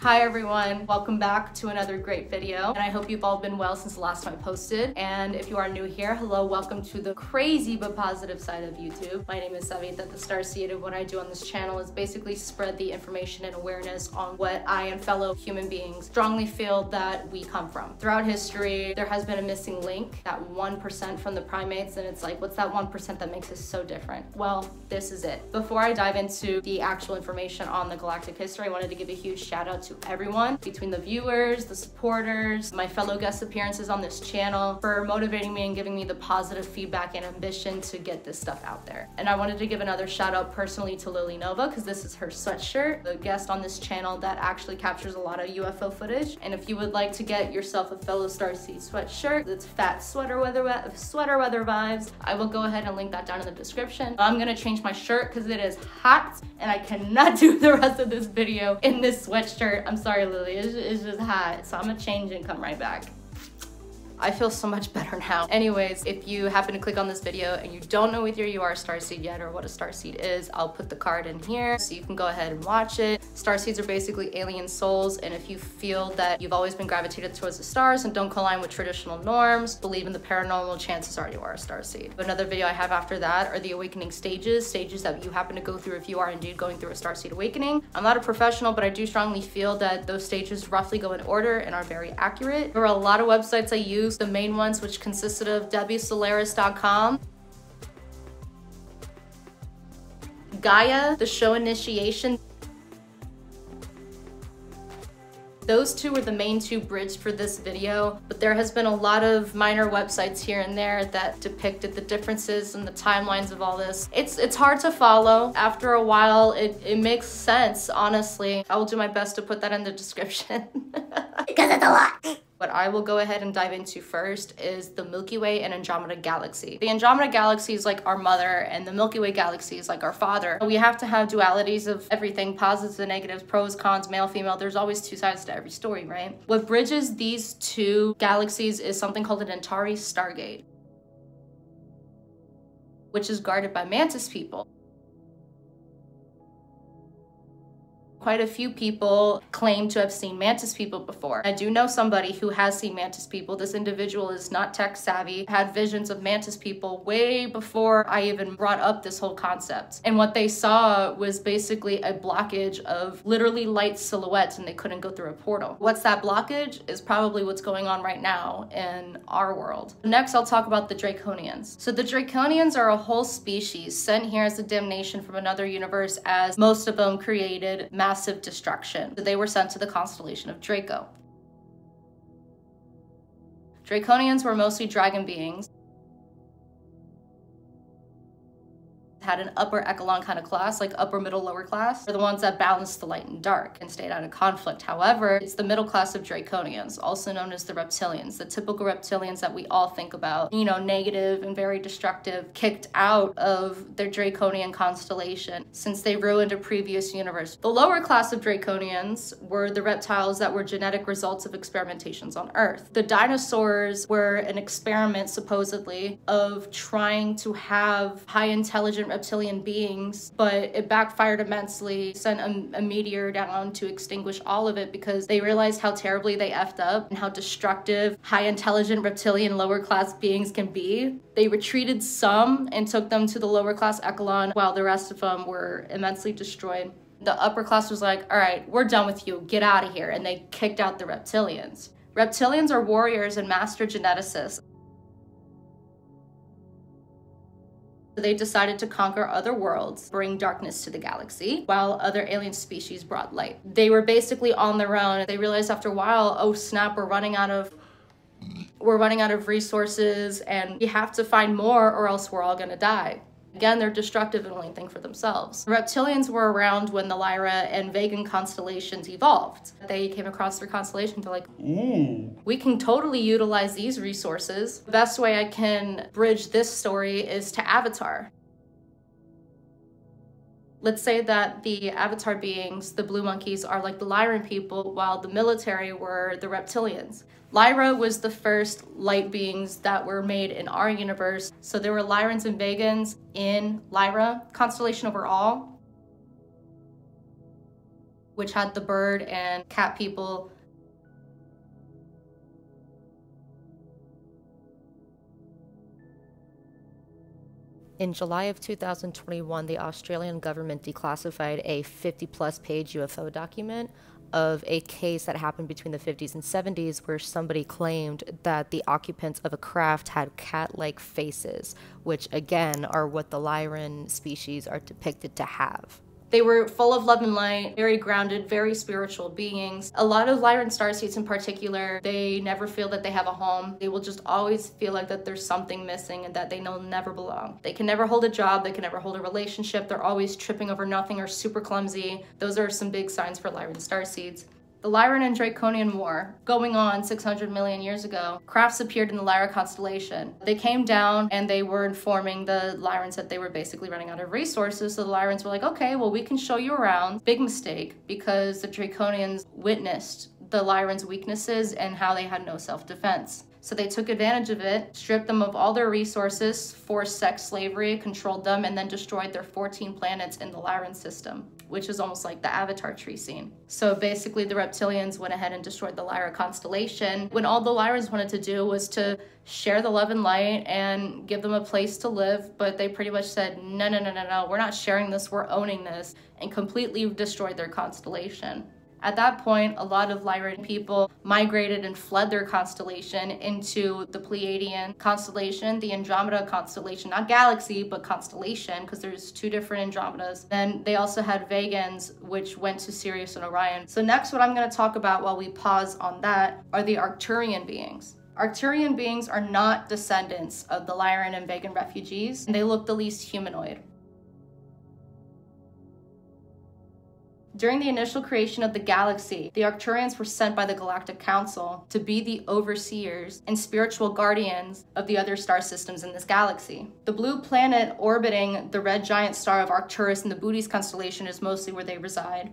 Hi everyone, welcome back to another great video, and I hope you've all been well since the last time I posted. And if you are new here, hello, welcome to the crazy but positive side of YouTube. My name is Savita, the Starseed, and what I do on this channel is basically spread the information and awareness on what I and fellow human beings strongly feel that we come from. Throughout history, there has been a missing link, that 1% from the primates, and it's like, what's that 1% that makes us so different? Well, this is it. Before I dive into the actual information on the galactic history, I wanted to give a huge shout out to everyone, between the viewers, the supporters, my fellow guest appearances on this channel, for motivating me and giving me the positive feedback and ambition to get this stuff out there. And I wanted to give another shout out personally to Lily Nova, because this is her sweatshirt, the guest on this channel that actually captures a lot of UFO footage. And if you would like to get yourself a fellow Starseed sweatshirt, it's fat sweater weather vibes, I will go ahead and link that down in the description. I'm gonna change my shirt because it is hot and I cannot do the rest of this video in this sweatshirt. I'm sorry, Lily, it's just hot. So I'm gonna change and come right back. I feel so much better now. Anyways, if you happen to click on this video and you don't know whether you are a Starseed yet or what a Starseed is, I'll put the card in here so you can go ahead and watch it. Starseeds are basically alien souls, and if you feel that you've always been gravitated towards the stars and don't align with traditional norms, believe in the paranormal, chances are you are a Starseed. Another video I have after that are the awakening stages, stages that you happen to go through if you are indeed going through a Starseed awakening. I'm not a professional, but I do strongly feel that those stages roughly go in order and are very accurate. There are a lot of websites I use, the main ones, which consisted of Debbie Solaris.com, Gaia, the show initiation. Those two were the main two bridged for this video, but there has been a lot of minor websites here and there that depicted the differences and the timelines of all this. It's hard to follow. After a while, it makes sense, honestly. I will do my best to put that in the description. Because it's a lot. What I will go ahead and dive into first is the Milky Way and Andromeda Galaxy. The Andromeda Galaxy is like our mother, and the Milky Way Galaxy is like our father. We have to have dualities of everything, positives and negatives, pros, cons, male, female. There's always two sides to every story, right? What bridges these two galaxies is something called an Antares Stargate, which is guarded by mantis people. Quite a few people claim to have seen mantis people before. I do know somebody who has seen mantis people. This individual is not tech savvy, had visions of mantis people way before I even brought up this whole concept. And what they saw was basically a blockage of literally light silhouettes, and they couldn't go through a portal. What's that blockage is probably what's going on right now in our world. Next, I'll talk about the Draconians. So the Draconians are a whole species sent here as a damnation from another universe, as most of them created massive destruction. They were sent to the constellation of Draco. Draconians were mostly dragon beings, had an upper echelon kind of class, like upper middle lower class, are the ones that balanced the light and dark and stayed out of conflict. However, it's the middle class of Draconians, also known as the Reptilians, the typical Reptilians that we all think about, you know, negative and very destructive, kicked out of their Draconian constellation since they ruined a previous universe. The lower class of Draconians were the reptiles that were genetic results of experimentations on Earth. The dinosaurs were an experiment, supposedly, of trying to have high intelligent Reptilian beings, but it backfired immensely, sent a meteor down to extinguish all of it because they realized how terribly they effed up and how destructive high intelligent Reptilian lower class beings can be. They retreated some and took them to the lower class echelon, while the rest of them were immensely destroyed. The upper class was like, all right, we're done with you, get out of here, and they kicked out the Reptilians. Reptilians are warriors and master geneticists. They decided to conquer other worlds, bring darkness to the galaxy, while other alien species brought light. They were basically on their own. They realized after a while, oh snap, we're running out of resources, and we have to find more or else we're all gonna die. Again, they're destructive and only think for themselves. Reptilians were around when the Lyra and Vegan constellations evolved. They came across their constellation, they're like, ooh, we can totally utilize these resources. The best way I can bridge this story is to Avatar. Let's say that the Avatar beings, the blue monkeys, are like the Lyran people, while the military were the Reptilians. Lyra was the first light beings that were made in our universe. So there were Lyrans and Vegans in Lyra, constellation overall, which had the bird and cat people. In July of 2021, the Australian government declassified a 50-plus page UFO document of a case that happened between the 50s and 70s where somebody claimed that the occupants of a craft had cat-like faces, which again are what the Lyran species are depicted to have. They were full of love and light, very grounded, very spiritual beings. A lot of Lyran starseeds in particular, they never feel that they have a home. They will just always feel like that there's something missing and that they know never belong. They can never hold a job, they can never hold a relationship, they're always tripping over nothing or super clumsy. Those are some big signs for Lyran starseeds. The Lyran and Draconian War, going on 600 million years ago, crafts appeared in the Lyra constellation. They came down and they were informing the Lyrans that they were basically running out of resources, so the Lyrans were like, okay, well, we can show you around. Big mistake, because the Draconians witnessed the Lyrans' weaknesses and how they had no self-defense. So they took advantage of it, stripped them of all their resources, forced sex slavery, controlled them, and then destroyed their 14 planets in the Lyran system, which is almost like the Avatar tree scene. So basically the Reptilians went ahead and destroyed the Lyra constellation when all the Lyrans wanted to do was to share the love and light and give them a place to live, but they pretty much said, no, no, no, no, no, we're not sharing this, we're owning this, and completely destroyed their constellation. At that point, a lot of Lyran people migrated and fled their constellation into the Pleiadian constellation, the Andromeda constellation, not galaxy, but constellation, because there's two different Andromedas. Then they also had Vegans, which went to Sirius and Orion. So next, what I'm going to talk about while we pause on that are the Arcturian beings. Arcturian beings are not descendants of the Lyran and Vegan refugees, and they look the least humanoid. During the initial creation of the galaxy, the Arcturians were sent by the Galactic Council to be the overseers and spiritual guardians of the other star systems in this galaxy. The blue planet orbiting the red giant star of Arcturus in the Bootes constellation is mostly where they reside.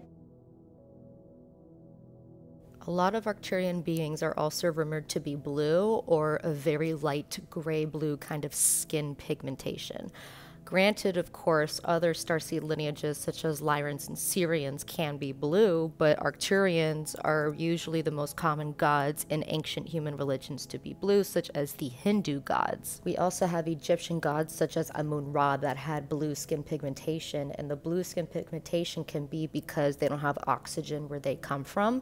A lot of Arcturian beings are also rumored to be blue or a very light gray-blue kind of skin pigmentation. Granted, of course, other starseed lineages such as Lyrans and Sirians can be blue, but Arcturians are usually the most common gods in ancient human religions to be blue, such as the Hindu gods. We also have Egyptian gods such as Amun-Ra that had blue skin pigmentation, and the blue skin pigmentation can be because they don't have oxygen where they come from.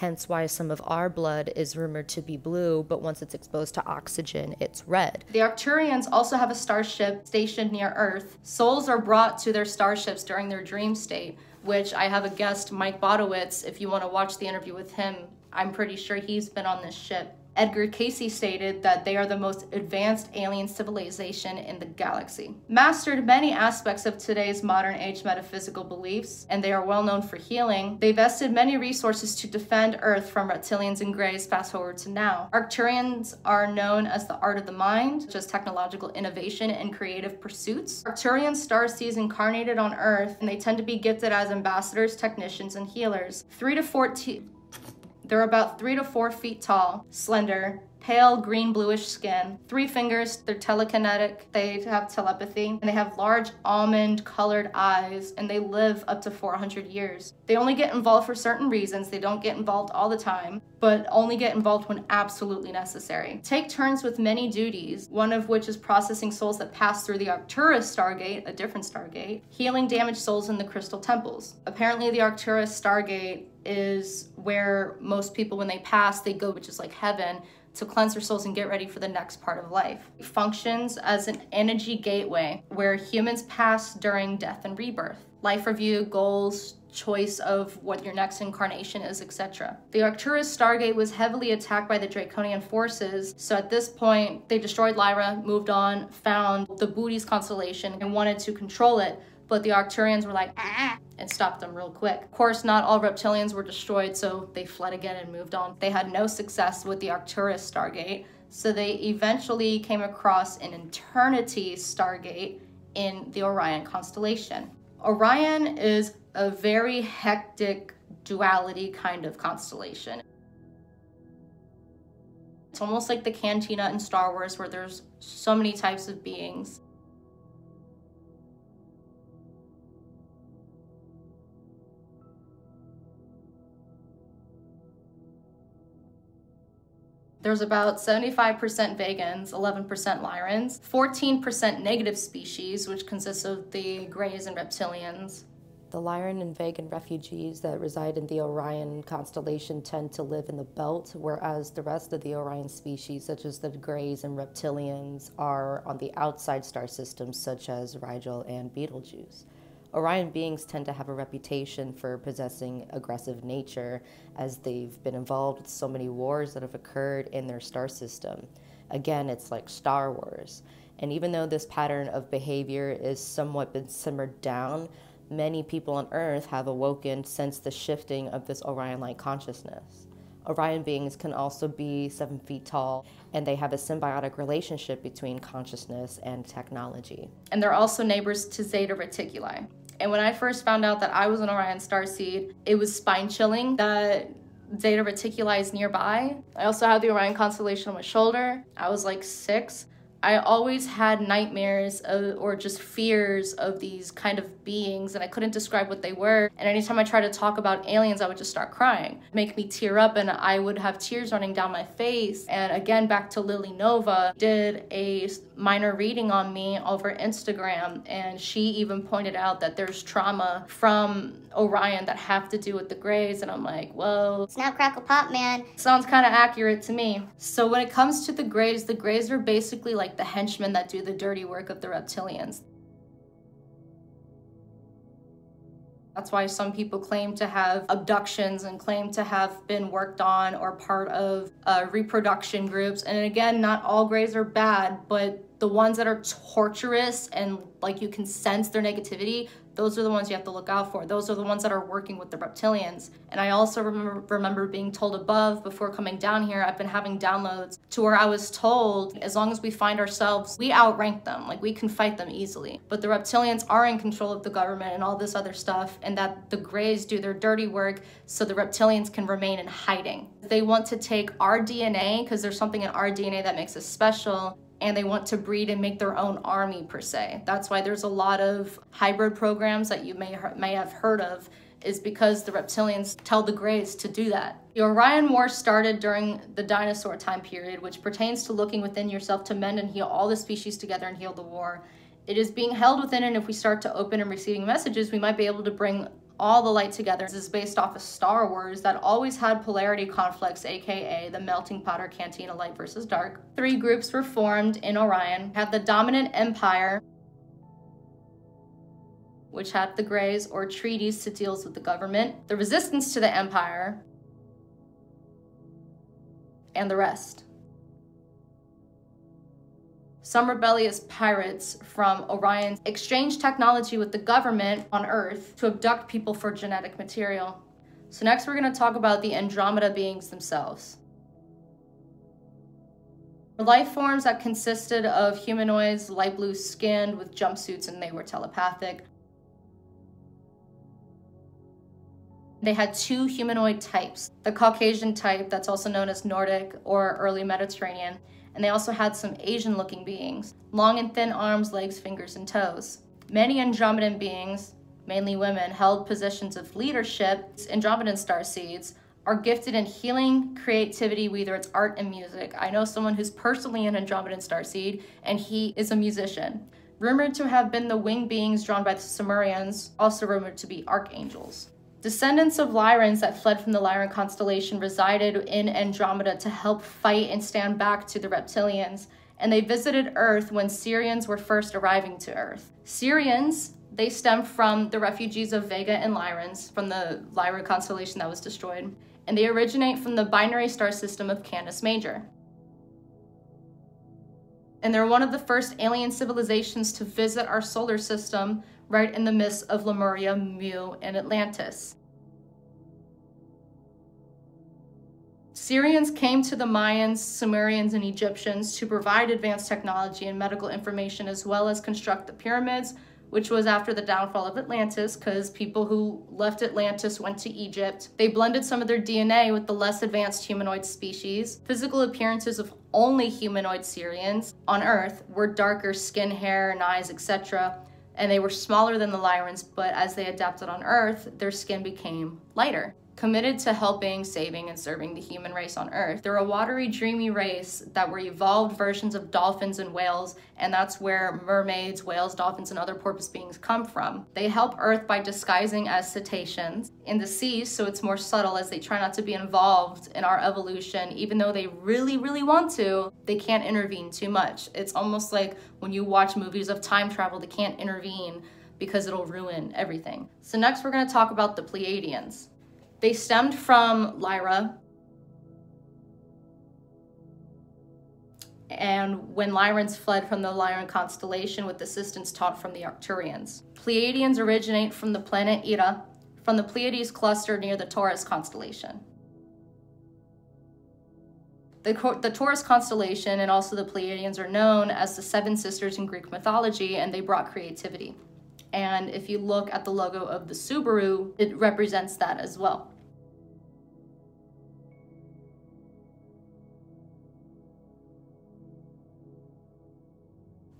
Hence why some of our blood is rumored to be blue, but once it's exposed to oxygen, it's red. The Arcturians also have a starship stationed near Earth. Souls are brought to their starships during their dream state, which I have a guest, Mike Bodowitz, if you want to watch the interview with him, I'm pretty sure he's been on this ship. Edgar Cayce stated that they are the most advanced alien civilization in the galaxy. Mastered many aspects of today's modern age metaphysical beliefs, and they are well known for healing. They vested many resources to defend Earth from reptilians and Greys, fast forward to now. Arcturians are known as the art of the mind, such as technological innovation and creative pursuits. Arcturian starseeds incarnated on Earth, and they tend to be gifted as ambassadors, technicians, and healers. They're about 3 to 4 feet tall, slender, pale green bluish skin, 3 fingers, they're telekinetic, they have telepathy, and they have large almond colored eyes, and they live up to 400 years. They only get involved for certain reasons, they don't get involved all the time, but only get involved when absolutely necessary. Take turns with many duties, one of which is processing souls that pass through the Arcturus Stargate, a different Stargate, healing damaged souls in the crystal temples. Apparently the Arcturus Stargate is where most people, when they pass, they go, which is like heaven, to cleanse their souls and get ready for the next part of life. It functions as an energy gateway where humans pass during death and rebirth. Life review, goals, choice of what your next incarnation is, etc. The Arcturus Stargate was heavily attacked by the Draconian forces, so at this point, they destroyed Lyra, moved on, found the Bootes constellation, and wanted to control it, but the Arcturians were like, ah, and stopped them real quick. Of course, not all reptilians were destroyed, so they fled again and moved on. They had no success with the Arcturus Stargate, so they eventually came across an Eternity Stargate in the Orion constellation. Orion is a very hectic duality kind of constellation. It's almost like the cantina in Star Wars where there's so many types of beings. There's about 75% Vegans, 11% Lyrans, 14% negative species, which consists of the Greys and Reptilians. The Lyran and Vegan refugees that reside in the Orion constellation tend to live in the belt, whereas the rest of the Orion species, such as the Greys and Reptilians, are on the outside star systems, such as Rigel and Betelgeuse. Orion beings tend to have a reputation for possessing aggressive nature, as they've been involved with so many wars that have occurred in their star system. Again, it's like Star Wars. And even though this pattern of behavior is somewhat been simmered down, many people on Earth have awoken since the shifting of this Orion-like consciousness. Orion beings can also be 7 feet tall, and they have a symbiotic relationship between consciousness and technology. And they're also neighbors to Zeta Reticuli. And when I first found out that I was an Orion starseed, it was spine-chilling that Zeta Reticuli is nearby. I also had the Orion constellation on my shoulder. I was like 6. I always had nightmares or just fears of these kind of beings, and I couldn't describe what they were. And anytime I tried to talk about aliens, I would just start crying. It'd make me tear up, and I would have tears running down my face. And again, back to Lily Nova, did a minor reading on me over Instagram, and she even pointed out that there's trauma from Orion that have to do with the Greys, and I'm like, whoa. Snap, crackle, pop, man. Sounds kind of accurate to me. So when it comes to the Greys are basically like the henchmen that do the dirty work of the Reptilians. That's why some people claim to have abductions and claim to have been worked on or part of reproduction groups. And again, not all Greys are bad, but the ones that are torturous and like you can sense their negativity, those are the ones you have to look out for. Those are the ones that are working with the Reptilians. And I also remember being told above, before coming down here, I've been having downloads to where I was told, as long as we find ourselves, we outrank them, like we can fight them easily. But the Reptilians are in control of the government and all this other stuff, and that the Greys do their dirty work so the Reptilians can remain in hiding. They want to take our DNA, because there's something in our DNA that makes us special, and they want to breed and make their own army, per se. That's why there's a lot of hybrid programs that you may have heard of, is because the Reptilians tell the Greys to do that. The Orion War started during the dinosaur time period, which pertains to looking within yourself to mend and heal all the species together and heal the war. It is being held within, and if we start to open and receiving messages, we might be able to bring all the light together. This is based off of Star Wars that always had polarity conflicts, aka the melting pot or cantina, light versus dark. Three groups were formed in Orion. Had the dominant empire, which had the Greys or treaties to deals with the government, the resistance to the empire, and the rest. Some rebellious pirates from Orion exchanged technology with the government on Earth to abduct people for genetic material. So next we're going to talk about the Andromeda beings themselves. Life forms that consisted of humanoids, light blue skinned with jumpsuits, and they were telepathic. They had two humanoid types, the Caucasian type, that's also known as Nordic or early Mediterranean, and they also had some Asian-looking beings, long and thin arms, legs, fingers, and toes. Many Andromedan beings, mainly women, held positions of leadership. Andromedan starseeds are gifted in healing, creativity, whether it's art and music. I know someone who's personally an Andromedan starseed, and he is a musician. Rumored to have been the winged beings drawn by the Sirians, also rumored to be archangels. Descendants of Lyrans that fled from the Lyran constellation resided in Andromeda to help fight and stand back to the Reptilians, and they visited Earth when Sirians were first arriving to Earth. Sirians, they stem from the refugees of Vega and Lyrans from the Lyran constellation that was destroyed, and they originate from the binary star system of Canis Major. And they're one of the first alien civilizations to visit our solar system, right in the midst of Lemuria, Mu, and Atlantis. Sirians came to the Mayans, Sumerians, and Egyptians to provide advanced technology and medical information, as well as construct the pyramids, which was after the downfall of Atlantis, because people who left Atlantis went to Egypt. They blended some of their DNA with the less advanced humanoid species. Physical appearances of only humanoid Sirians on Earth were darker skin, hair, and eyes, etc. And they were smaller than the Lyrans, but as they adapted on Earth, their skin became lighter. Committed to helping, saving, and serving the human race on Earth. They're a watery, dreamy race that were evolved versions of dolphins and whales, and that's where mermaids, whales, dolphins, and other porpoise beings come from. They help Earth by disguising as cetaceans in the sea, so it's more subtle as they try not to be involved in our evolution. Even though they really, really want to, they can't intervene too much. It's almost like when you watch movies of time travel, they can't intervene because it'll ruin everything. So next we're gonna talk about the Pleiadians. They stemmed from Lyra, and when Lyrans fled from the Lyran constellation with assistance taught from the Arcturians. Pleiadians originate from the planet Eta, from the Pleiades cluster near the Taurus constellation. The Taurus constellation and also the Pleiadians are known as the Seven Sisters in Greek mythology, and they brought creativity. And if you look at the logo of the Subaru, it represents that as well.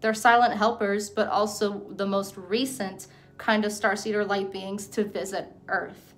They're silent helpers, but also the most recent kind of starseed or light beings to visit Earth.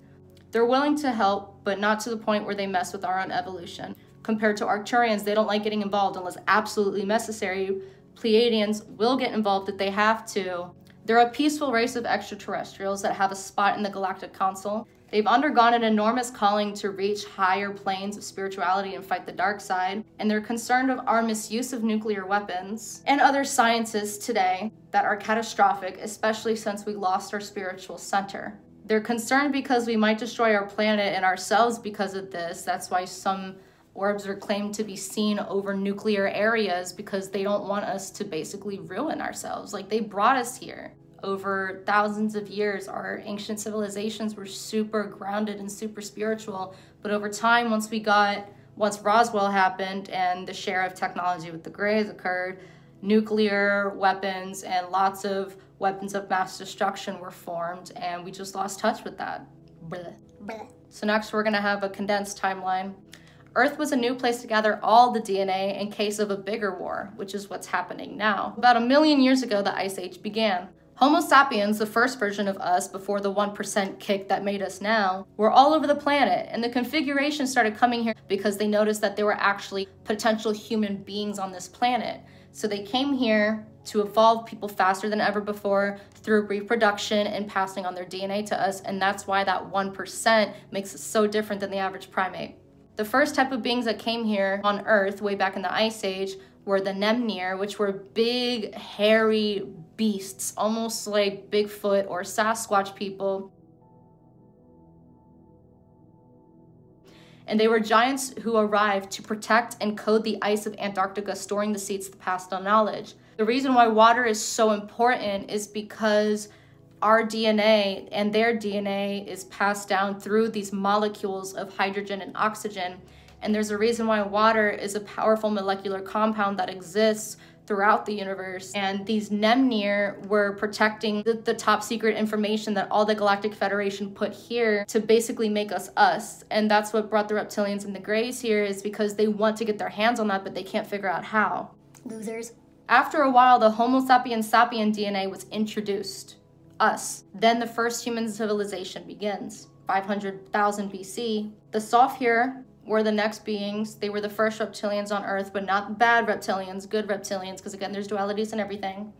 They're willing to help, but not to the point where they mess with our own evolution. Compared to Arcturians, they don't like getting involved unless absolutely necessary. Pleiadians will get involved if they have to. They're a peaceful race of extraterrestrials that have a spot in the Galactic Council. They've undergone an enormous calling to reach higher planes of spirituality and fight the dark side, and they're concerned of our misuse of nuclear weapons and other sciences today that are catastrophic, especially since we lost our spiritual center. They're concerned because we might destroy our planet and ourselves because of this. That's why some orbs are claimed to be seen over nuclear areas, because they don't want us to basically ruin ourselves. Like, they brought us here. Over thousands of years, our ancient civilizations were super grounded and super spiritual. But over time, once Roswell happened and the share of technology with the Greys occurred, nuclear weapons and lots of weapons of mass destruction were formed, and we just lost touch with that. Blech. Blech. So next we're gonna have a condensed timeline. Earth was a new place to gather all the DNA in case of a bigger war, which is what's happening now. About 1 million years ago, the Ice Age began. Homo sapiens, the first version of us before the 1% kick that made us now, were all over the planet, and the configuration started coming here because they noticed that there were actually potential human beings on this planet. So they came here to evolve people faster than ever before through reproduction and passing on their DNA to us, and that's why that 1% makes us so different than the average primate. The first type of beings that came here on Earth way back in the Ice Age were the Nemnir, which were big, hairy beasts, almost like Bigfoot or Sasquatch people. And they were giants who arrived to protect and code the ice of Antarctica, storing the seeds that passed on knowledge. The reason why water is so important is because our DNA and their DNA is passed down through these molecules of hydrogen and oxygen. And there's a reason why water is a powerful molecular compound that exists throughout the universe. And these Nemnir were protecting the top secret information that all the Galactic Federation put here to basically make us us. And that's what brought the Reptilians and the Greys here, is because they want to get their hands on that, but they can't figure out how. Losers. After a while, the Homo sapiens sapien DNA was introduced. Us. Then the first human civilization begins. 500,000 BC. The Sofir were the next beings. They were the first reptilians on Earth, but not bad reptilians, good reptilians, because again, there's dualities and everything.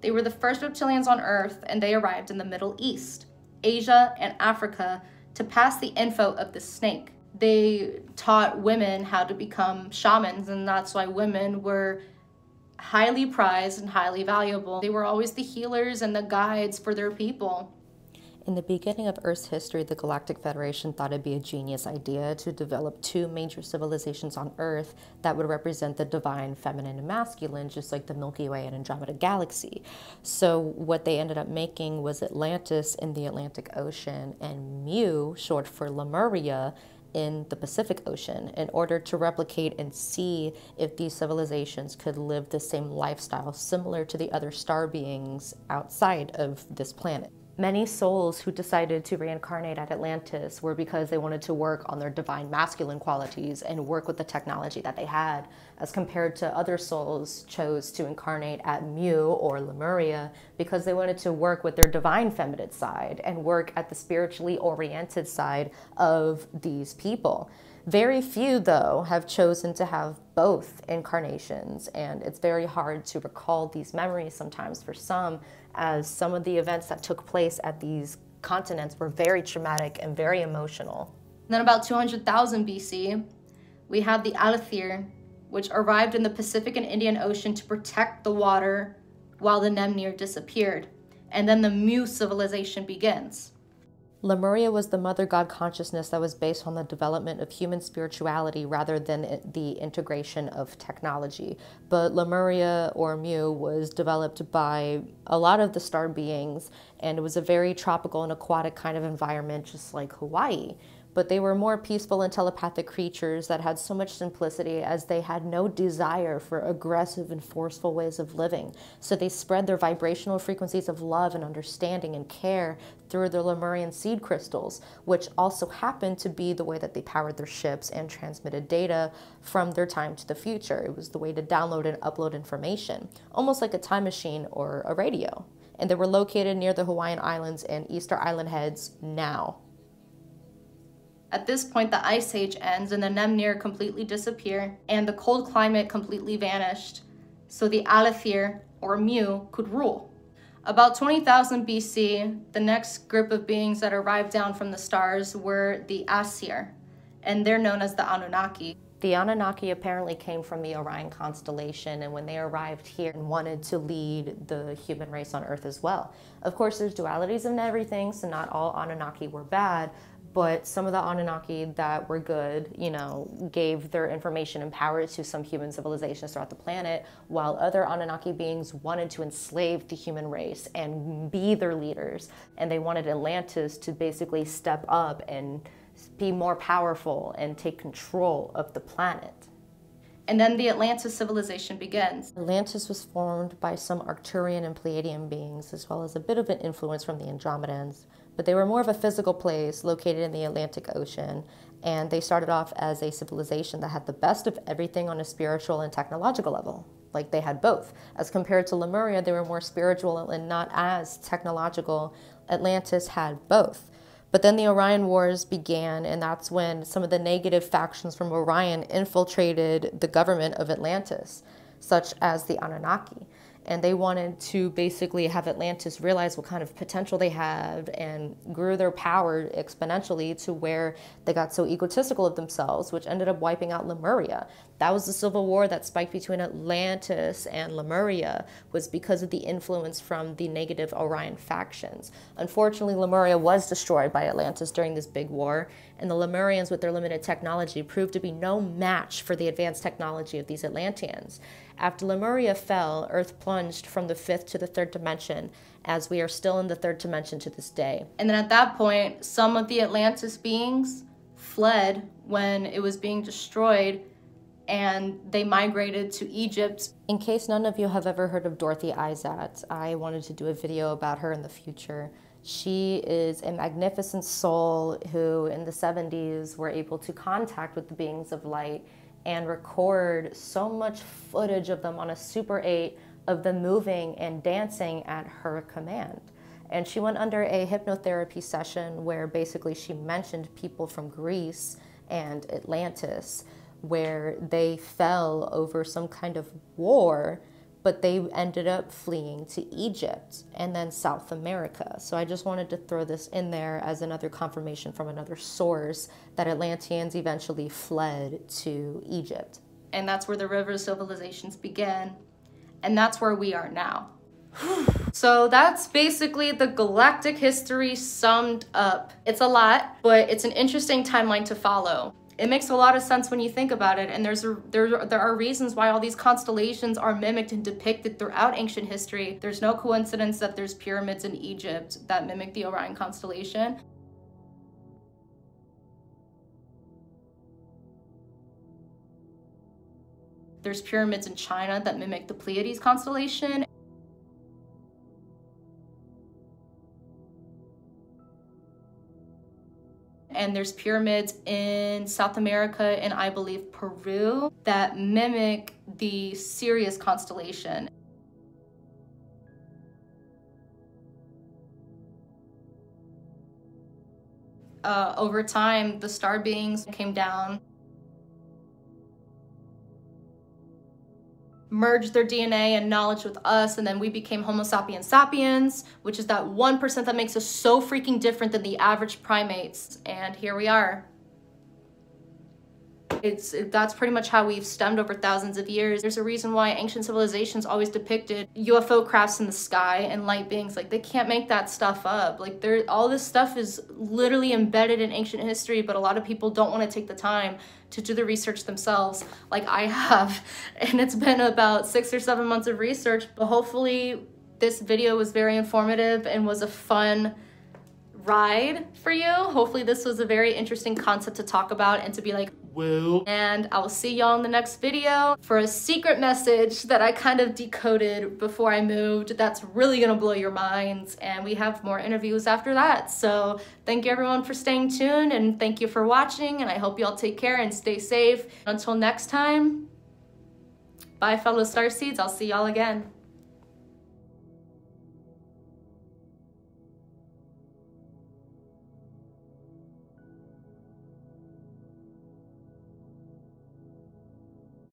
They were the first reptilians on Earth, and they arrived in the Middle East, Asia, and Africa to pass the info of the snake. They taught women how to become shamans, and that's why women were highly prized and highly valuable. They were always the healers and the guides for their people. In the beginning of Earth's history, the Galactic Federation thought it'd be a genius idea to develop two major civilizations on Earth that would represent the divine, feminine, and masculine, just like the Milky Way and Andromeda Galaxy. So what they ended up making was Atlantis in the Atlantic Ocean, and Mu, short for Lemuria, in the Pacific Ocean in order to replicate and see if these civilizations could live the same lifestyle similar to the other star beings outside of this planet. Many souls who decided to reincarnate at Atlantis were because they wanted to work on their divine masculine qualities and work with the technology that they had, as compared to other souls chose to incarnate at Mu or Lemuria because they wanted to work with their divine feminine side and work at the spiritually oriented side of these people. Very few, though, have chosen to have both incarnations, and it's very hard to recall these memories sometimes for some, as some of the events that took place at these continents were very traumatic and very emotional. And then about 200,000 BC, we have the Alithir, which arrived in the Pacific and Indian Ocean to protect the water while the Nemnir disappeared. And then the Mu civilization begins. Lemuria was the mother god consciousness that was based on the development of human spirituality rather than the integration of technology. But Lemuria, or Mu, was developed by a lot of the star beings, and it was a very tropical and aquatic kind of environment, just like Hawaii. But they were more peaceful and telepathic creatures that had so much simplicity, as they had no desire for aggressive and forceful ways of living. So they spread their vibrational frequencies of love and understanding and care through their Lemurian seed crystals, which also happened to be the way that they powered their ships and transmitted data from their time to the future. It was the way to download and upload information, almost like a time machine or a radio. And they were located near the Hawaiian Islands and Easter Island heads now. At this point, the Ice Age ends and the Nemnir completely disappear and the cold climate completely vanished, so the Alithir, or Mu, could rule. About 20,000 BC, the next group of beings that arrived down from the stars were the Aesir, and they're known as the Anunnaki. The Anunnaki apparently came from the Orion constellation, and when they arrived here and wanted to lead the human race on Earth as well. Of course, there's dualities in everything, so not all Anunnaki were bad, but some of the Anunnaki that were good, you know, gave their information and power to some human civilizations throughout the planet, while other Anunnaki beings wanted to enslave the human race and be their leaders. And they wanted Atlantis to basically step up and be more powerful and take control of the planet. And then the Atlantis civilization begins. Atlantis was formed by some Arcturian and Pleiadian beings, as well as a bit of an influence from the Andromedans. But they were more of a physical place located in the Atlantic Ocean, and they started off as a civilization that had the best of everything on a spiritual and technological level. Like, they had both. As compared to Lemuria, they were more spiritual and not as technological. Atlantis had both. But then the Orion Wars began, and that's when some of the negative factions from Orion infiltrated the government of Atlantis, such as the Anunnaki. And they wanted to basically have Atlantis realize what kind of potential they had, and grew their power exponentially to where they got so egotistical of themselves, which ended up wiping out Lemuria. That was the civil war that spiked between Atlantis and Lemuria, was because of the influence from the negative Orion factions. Unfortunately, Lemuria was destroyed by Atlantis during this big war, and the Lemurians, with their limited technology, proved to be no match for the advanced technology of these Atlanteans. After Lemuria fell, Earth plunged from the 5th to the 3rd dimension, as we are still in the 3rd dimension to this day. And then at that point, some of the Atlantis beings fled when it was being destroyed, and they migrated to Egypt. In case none of you have ever heard of Dorothy Isaacs, I wanted to do a video about her in the future. She is a magnificent soul who, in the 70s, were able to contact with the beings of light and record so much footage of them on a Super 8 of them moving and dancing at her command. And she went under a hypnotherapy session where basically she mentioned people from Greece and Atlantis, where they fell over some kind of war, but they ended up fleeing to Egypt and then South America. So I just wanted to throw this in there as another confirmation from another source that Atlanteans eventually fled to Egypt. And that's where the river civilizations began. And that's where we are now. So that's basically the galactic history summed up. It's a lot, but it's an interesting timeline to follow. It makes a lot of sense when you think about it, and there are reasons why all these constellations are mimicked and depicted throughout ancient history. There's no coincidence that there's pyramids in Egypt that mimic the Orion constellation. There's pyramids in China that mimic the Pleiades constellation. And there's pyramids in South America and I believe Peru that mimic the Sirius constellation. Over time, the star beings came down, merged their DNA and knowledge with us, and then we became Homo sapiens sapiens, which is that 1% that makes us so freaking different than the average primates. And here we are. That's pretty much how we've stemmed over thousands of years. There's a reason why ancient civilizations always depicted UFO crafts in the sky and light beings. Like, they can't make that stuff up. Like, all this stuff is literally embedded in ancient history, but a lot of people don't want to take the time to do the research themselves, like I have. And it's been about 6 or 7 months of research, but hopefully this video was very informative and was a fun ride for you. Hopefully this was a very interesting concept to talk about and to be like, whoa. And I will see y'all in the next video for a secret message that I kind of decoded before I moved that's really gonna blow your minds, and we have more interviews after that. So thank you everyone for staying tuned, and thank you for watching, and I hope y'all take care and stay safe. Until next time, bye fellow starseeds. I'll see y'all again.